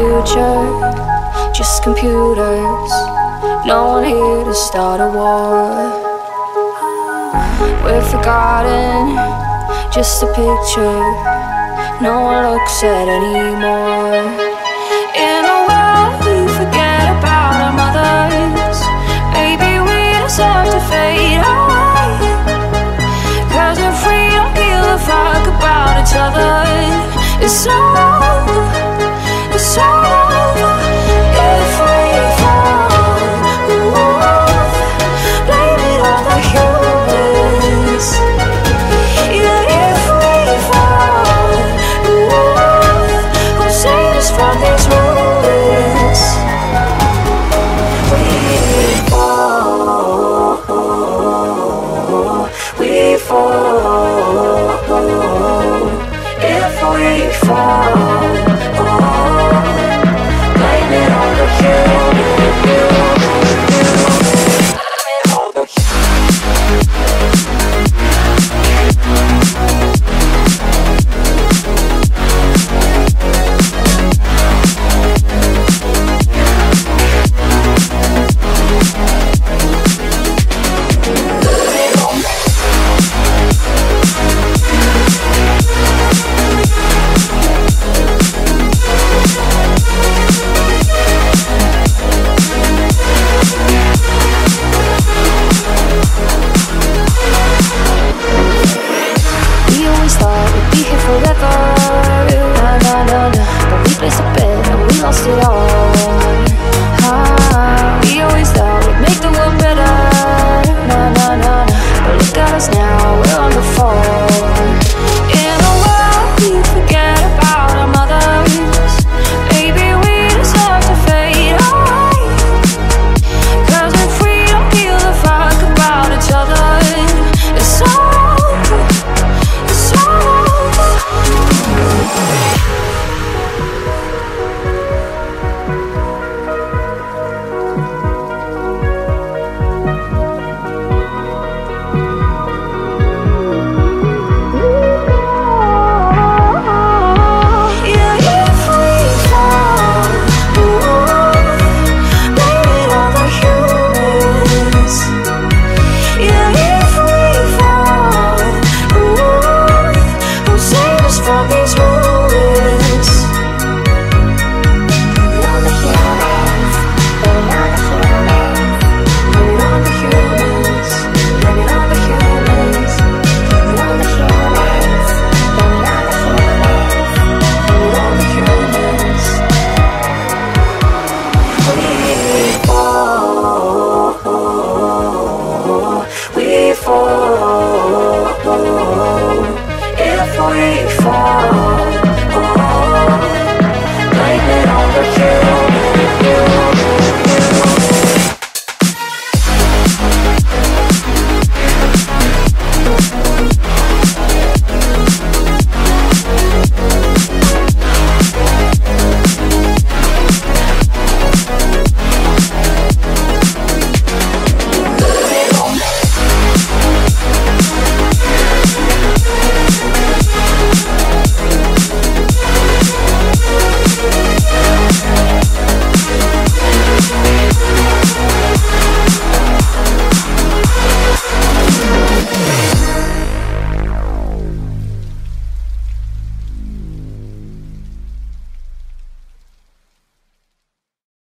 future, just computers. No one here to start a war. We're forgotten, just a picture no one looks at anymore. In a world we forget about our mothers, maybe we deserve to fade away, 'cause if we don't give a fuck about each other, it's over, it's over. If we fall, blame it on the human. We fall.